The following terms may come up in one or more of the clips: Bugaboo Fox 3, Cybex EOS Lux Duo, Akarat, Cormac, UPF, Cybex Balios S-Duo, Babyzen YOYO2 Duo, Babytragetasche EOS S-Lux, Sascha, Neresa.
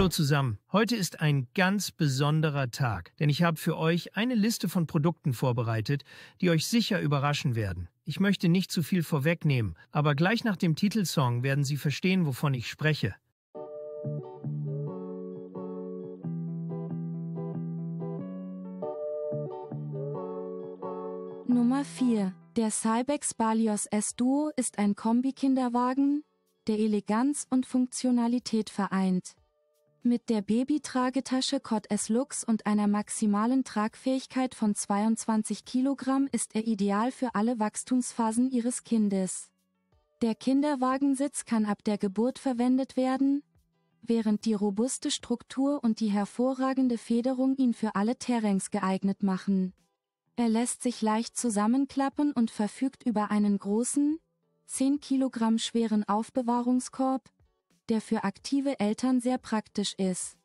Hallo zusammen, heute ist ein ganz besonderer Tag, denn ich habe für euch eine Liste von Produkten vorbereitet, die euch sicher überraschen werden. Ich möchte nicht zu viel vorwegnehmen, aber gleich nach dem Titelsong werden Sie verstehen, wovon ich spreche. Nummer 4. Der Cybex Balios S-Duo ist ein Kombi-Kinderwagen, der Eleganz und Funktionalität vereint. Mit der Babytragetasche EOS S-Lux und einer maximalen Tragfähigkeit von 22 Kilogramm ist er ideal für alle Wachstumsphasen Ihres Kindes. Der Kinderwagensitz kann ab der Geburt verwendet werden, während die robuste Struktur und die hervorragende Federung ihn für alle Terrains geeignet machen. Er lässt sich leicht zusammenklappen und verfügt über einen großen, 10 Kilogramm schweren Aufbewahrungskorb, der für aktive Eltern sehr praktisch ist.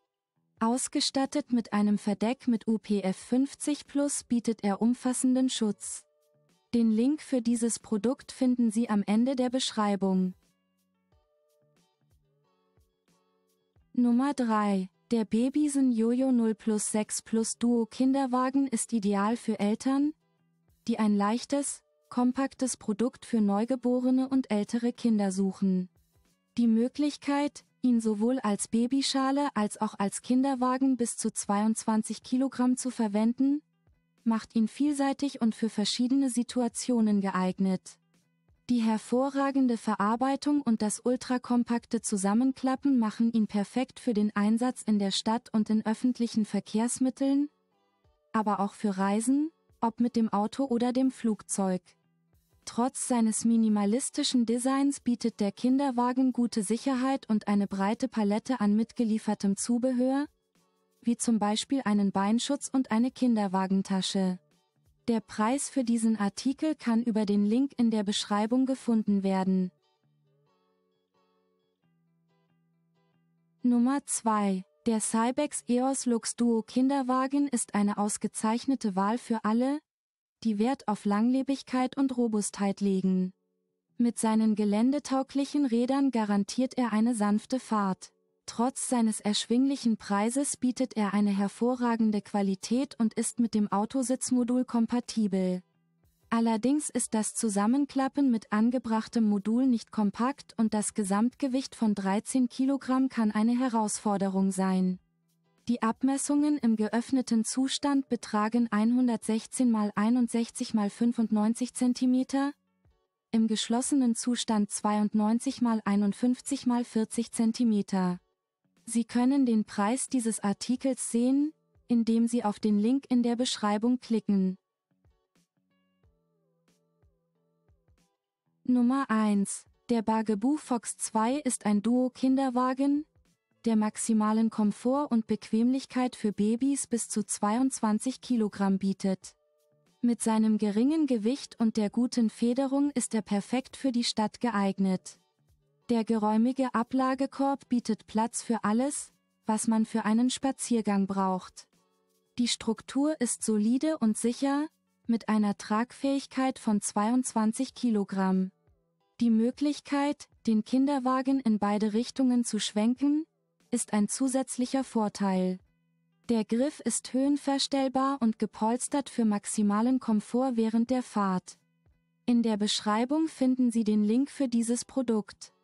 Ausgestattet mit einem Verdeck mit UPF 50+ bietet er umfassenden Schutz. Den Link für dieses Produkt finden Sie am Ende der Beschreibung. Nummer 3. Der Babyzen YOYO2 Duo Kinderwagen ist ideal für Eltern, die ein leichtes, kompaktes Produkt für Neugeborene und ältere Kinder suchen. Die Möglichkeit, ihn sowohl als Babyschale als auch als Kinderwagen bis zu 22 Kilogramm zu verwenden, macht ihn vielseitig und für verschiedene Situationen geeignet. Die hervorragende Verarbeitung und das ultrakompakte Zusammenklappen machen ihn perfekt für den Einsatz in der Stadt und in öffentlichen Verkehrsmitteln, aber auch für Reisen, ob mit dem Auto oder dem Flugzeug. Trotz seines minimalistischen Designs bietet der Kinderwagen gute Sicherheit und eine breite Palette an mitgeliefertem Zubehör, wie zum Beispiel einen Beinschutz und eine Kinderwagentasche. Der Preis für diesen Artikel kann über den Link in der Beschreibung gefunden werden. Nummer 2. Der Cybex EOS Lux Duo Kinderwagen ist eine ausgezeichnete Wahl für alle, die Wert auf Langlebigkeit und Robustheit legen. Mit seinen geländetauglichen Rädern garantiert er eine sanfte Fahrt. Trotz seines erschwinglichen Preises bietet er eine hervorragende Qualität und ist mit dem Autositzmodul kompatibel. Allerdings ist das Zusammenklappen mit angebrachtem Modul nicht kompakt und das Gesamtgewicht von 13 Kilogramm kann eine Herausforderung sein. Die Abmessungen im geöffneten Zustand betragen 116 x 61 x 95 cm, im geschlossenen Zustand 92 x 51 x 40 cm. Sie können den Preis dieses Artikels sehen, indem Sie auf den Link in der Beschreibung klicken. Nummer 1. Der Bugaboo Fox 3 ist ein Duo-Kinderwagen, der maximalen Komfort und Bequemlichkeit für Babys bis zu 22 Kilogramm bietet. Mit seinem geringen Gewicht und der guten Federung ist er perfekt für die Stadt geeignet. Der geräumige Ablagekorb bietet Platz für alles, was man für einen Spaziergang braucht. Die Struktur ist solide und sicher, mit einer Tragfähigkeit von 22 Kilogramm. Die Möglichkeit, den Kinderwagen in beide Richtungen zu schwenken, ist ein zusätzlicher Vorteil. Der Griff ist höhenverstellbar und gepolstert für maximalen Komfort während der Fahrt. In der Beschreibung finden Sie den Link für dieses Produkt.